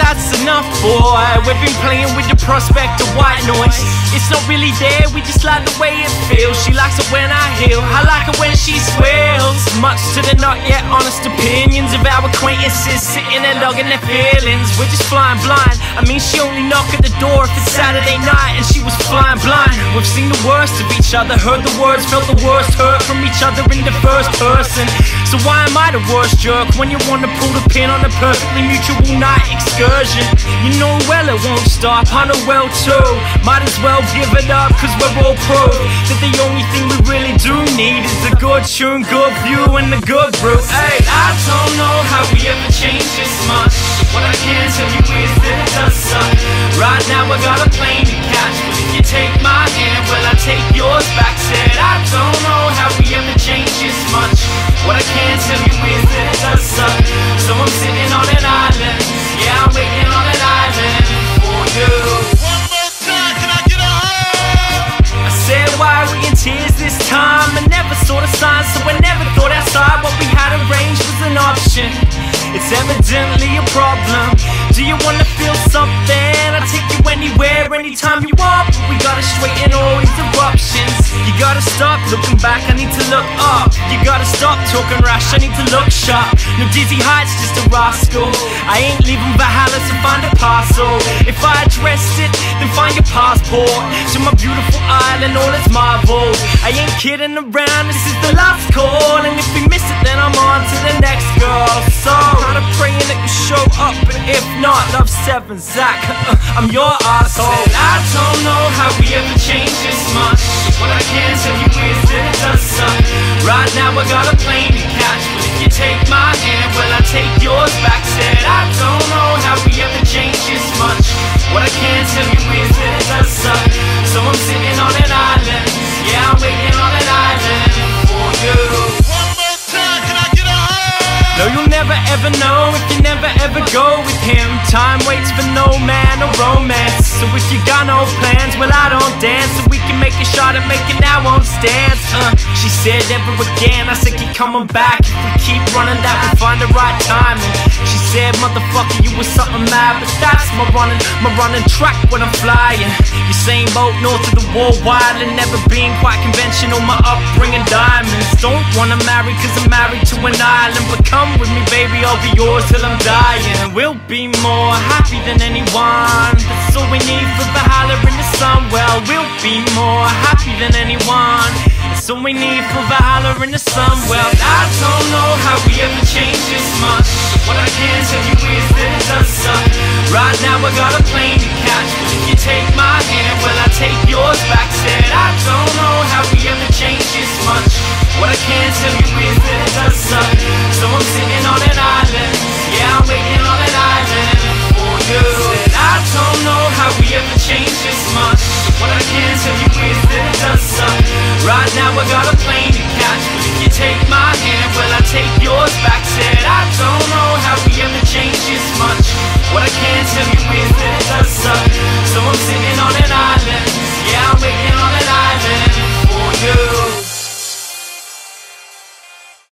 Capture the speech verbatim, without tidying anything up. that's enough, boy. We've been playing with the prospect of white noise. It's not really there, we just like the way it feels. She likes it when I heal, I like it when she squeals. Much to the not yet honest opinions of our acquaintances sitting there logging their feelings. We're just flying blind. I mean, she only knocked at the door if it's Saturday night, and she was flying blind. We've seen the worst of each other, heard the words, felt the worst hurt from each other in the first person. So why am I the worst jerk when you wanna pull the pin on a perfectly mutual night excursion? You know well it won't stop, I know well too. Might as well give it up, cause we're all proof that the only thing we really do need is a good tune, good view, and a good brew. Hey, I don't know how we ever change this much. What I can tell you is that it does suck. Right now I got a plane to catch, but if you take my hand, well I take yours back. Said I don't know how we ever change this much. What I can tell you is that it does suck. So I'm sitting on an island, yeah, I'm waiting on an island for you. One more time, can I get a hug? I said, why are we in tears this time? I never saw the signs, so I never thought outside. What we had arranged was an option. It's evidently a problem. Do you wanna feel something? I'll take you anywhere, anytime you want. But we gotta straighten all these eruptions. You gotta stop looking back, I need to look up. You gotta stop talking rash, I need to look sharp. No dizzy heights, just a rascal. I ain't leaving Valhalla to find a parcel. If I addressed it, then find your passport to my beautiful island, all its marvels. I ain't kidding around, this is the last call. And if we miss it, then I'm on to the next girl. So kinda praying that you show up, but if not, love Seven, Zach, uh, I'm your asshole. I don't know how we ever change this much. What I can tell you is that it does suck. Right now I got a plane to catch, but if you take my hand, well I take yours back. Said I don't know how we ever change this much. What I can tell you is that it does suck. So I'm sitting on an island, yeah, I'm waiting on an island for you. One more time, can I get a hug? No, you'll never ever know if you never ever go with him. Time waits for no man or romance. So if you got no plans, well I don't dance. So we can make a shot at making our own stance. Uh, she said never again, I said keep coming back. If we keep running that, we'll find the right timing. She said motherfucker, you was something mad. But that's my running, my running track when I'm flying. You same boat north of the wall, wild and never being quite conventional. My upbringing diamonds. Don't wanna marry cause I'm married to an island. But come with me baby, I'll be yours till I'm dying. We'll be more happy than anyone. That's all we need for the holler in the sun. Well, we'll be more happy than anyone. That's all we need for the holler in the sun. Well, I don't know how we ever change this much. What I can tell you is that it does suck. Right now I got a plane to catch, but if you take my hand, well I take yours back. Said I don't know how we ever change this much. What I can tell you is that it does suck. So I'm sitting on an